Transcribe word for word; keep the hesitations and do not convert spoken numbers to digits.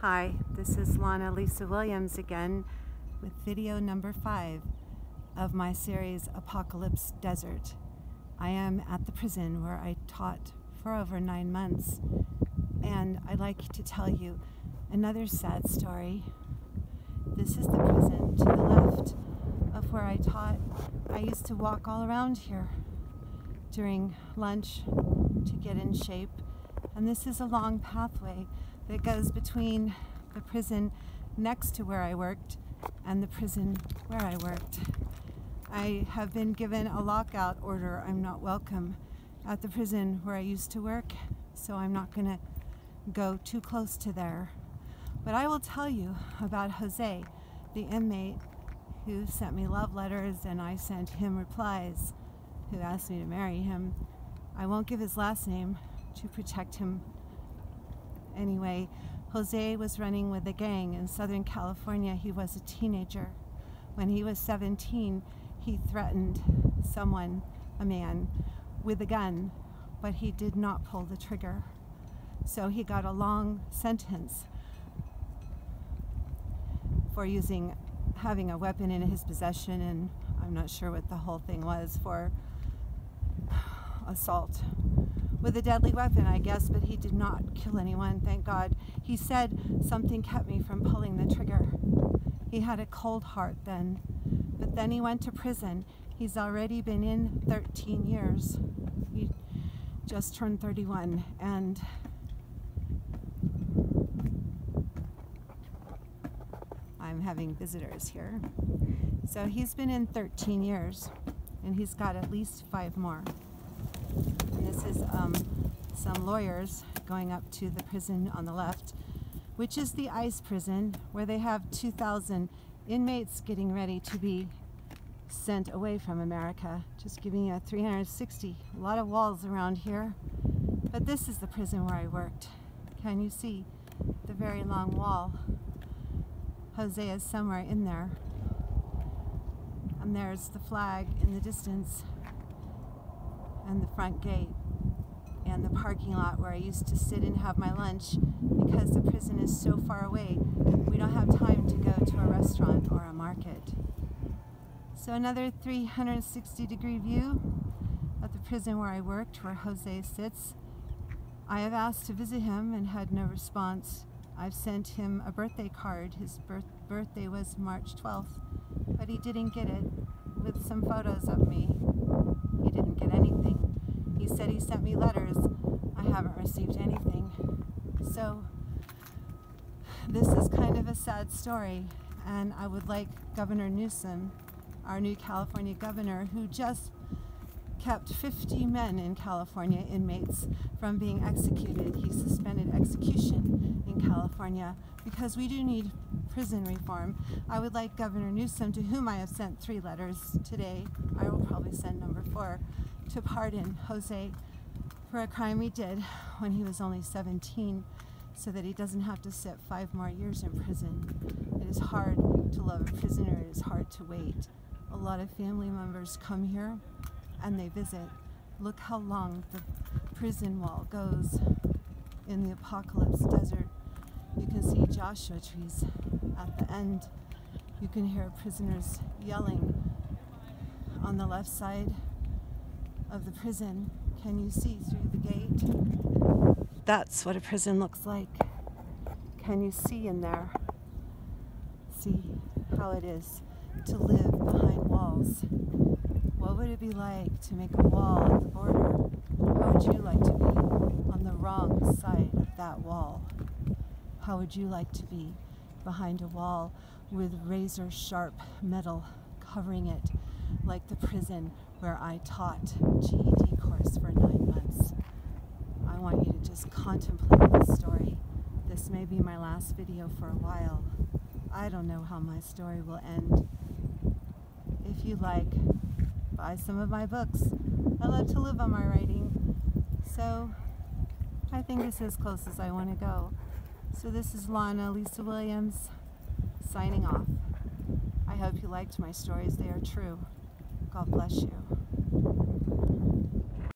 Hi, this is Lonna Lisa Williams again with video number five of my series Apocalypse Desert. I am at the prison where I taught for over nine months, and I'd like to tell you another sad story. This is the prison to the left of where I taught. I used to walk all around here during lunch to get in shape, and this is a long pathway that goes between the prison next to where I worked and the prison where I worked. I have been given a lockout order. I'm not welcome at the prison where I used to work, so I'm not gonna go too close to there. But I will tell you about Jose, the inmate who sent me love letters and I sent him replies, who asked me to marry him. I won't give his last name to protect him. Anyway, Jose was running with a gang in Southern California. He was a teenager. When he was seventeen, he threatened someone, a man, with a gun, but he did not pull the trigger. So he got a long sentence for using, having a weapon in his possession, and I'm not sure what the whole thing was, for assault with a deadly weapon, I guess, but he did not kill anyone, thank God. He said something kept me from pulling the trigger. He had a cold heart then, but then he went to prison. He's already been in thirteen years. He just turned thirty-one, and I'm having visitors here. So he's been in thirteen years, and he's got at least five more. And this is um, some lawyers going up to the prison on the left, which is the ICE prison, where they have two thousand inmates getting ready to be sent away from America. Just giving you a three hundred sixty, a lot of walls around here. But this is the prison where I worked. Can you see the very long wall? Jose is somewhere in there. And there's the flag in the distance, and the front gate, and the parking lot where I used to sit and have my lunch, because the prison is so far away, we don't have time to go to a restaurant or a market. So another three hundred sixty degree view of the prison where I worked, where Jose sits. I have asked to visit him and had no response. I've sent him a birthday card. His birth birthday was March twelfth, but he didn't get it, with some photos of me. He didn't get anything. He said he sent me letters. I haven't received anything. So this is kind of a sad story, and I would like Governor Newsom, our new California governor, who just kept fifty men in California, inmates, from being executed. He suspended execution in California because we do need prison reform. I would like Governor Newsom, to whom I have sent three letters today, I will probably send number four, to pardon Jose for a crime he did when he was only seventeen, so that he doesn't have to sit five more years in prison. It is hard to love a prisoner, it is hard to wait. A lot of family members come here and they visit. Look how long the prison wall goes in the apocalypse desert. You can see Joshua trees at the end. You can hear prisoners yelling on the left side of the prison. Can you see through the gate? That's what a prison looks like. Can you see in there? See how it is to live behind walls. What would it be like to make a wall at the border? How would you like to be on the wrong side of that wall? How would you like to be behind a wall with razor sharp metal covering it, like the prison where I taught G E D course for nine months? I want you to just contemplate this story. This may be my last video for a while. I don't know how my story will end. If you like, buy some of my books. I love to live on my writing. So I think this is as close as I want to go. So this is Lonna Lisa Williams signing off. I hope you liked my stories. They are true. God bless you.